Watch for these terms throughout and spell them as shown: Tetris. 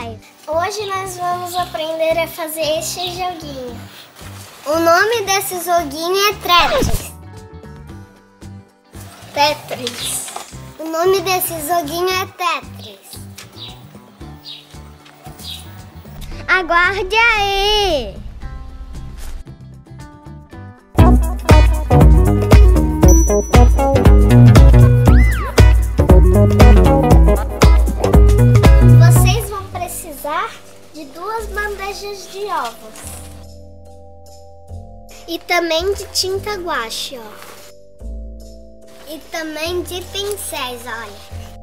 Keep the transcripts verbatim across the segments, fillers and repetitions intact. Live. Hoje nós vamos aprender a fazer este joguinho. O nome desse joguinho é Tetris. Tetris. O nome desse joguinho é Tetris. Aguarde aí! De duas bandejas de ovos e também de tinta guache, ó. E também de pincéis, olha.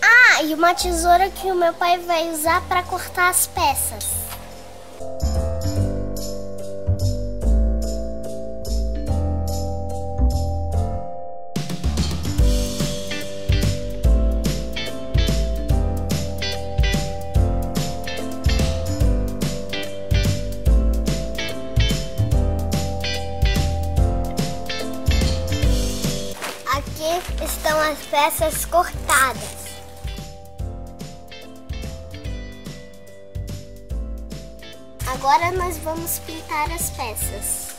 Ah, e uma tesoura que o meu pai vai usar para cortar as peças. Aqui estão as peças cortadas. Agora nós vamos pintar as peças.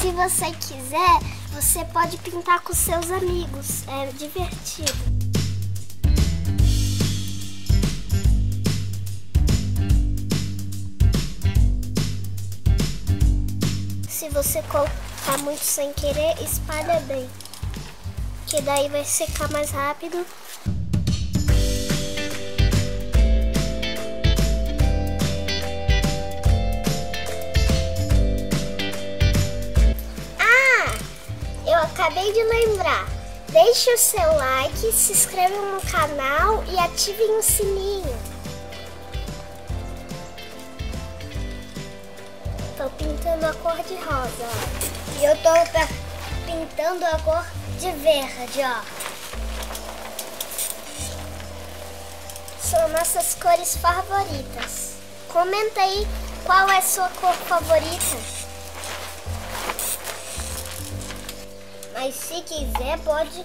Se você quiser, você pode pintar com seus amigos, é divertido. Se você colocar muito sem querer, espalha bem, que daí vai secar mais rápido. Ah, eu acabei de lembrar. Deixe o seu like, se inscreva no canal e ativem o sininho. Tô pintando a cor de rosa, ó. E eu tô pintando a cor de verde, ó. São nossas cores favoritas. Comenta aí qual é a sua cor favorita. Mas se quiser, pode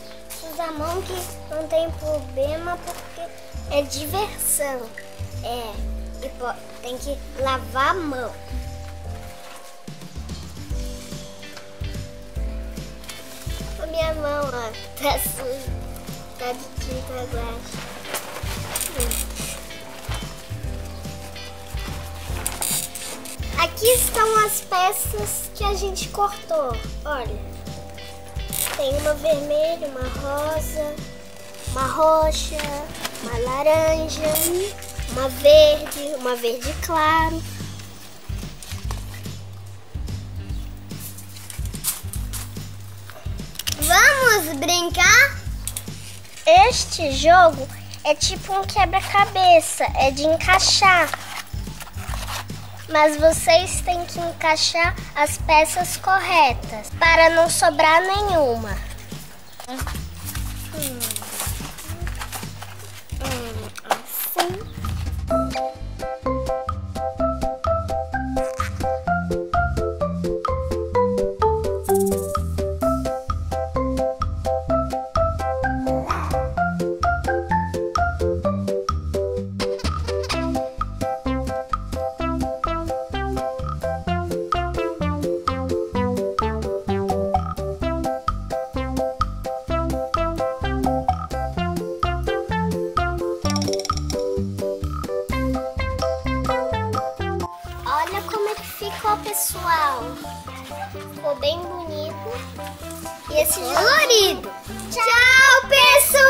usar a mão, que não tem problema, porque é diversão. É, e pô, tem que lavar a mão. Minha mão, ó, tá suja, tá de tinta guache. Aqui estão as peças que a gente cortou, olha. Tem uma vermelha, uma rosa, uma roxa, uma laranja, uma verde, uma verde claro. Vamos brincar? Este jogo é tipo um quebra-cabeça, é de encaixar. Mas vocês têm que encaixar as peças corretas, para não sobrar nenhuma. Hum. Hum, assim. Olha como é que ficou, pessoal. Ficou bem bonito. E esse colorido. Tchau, pessoal!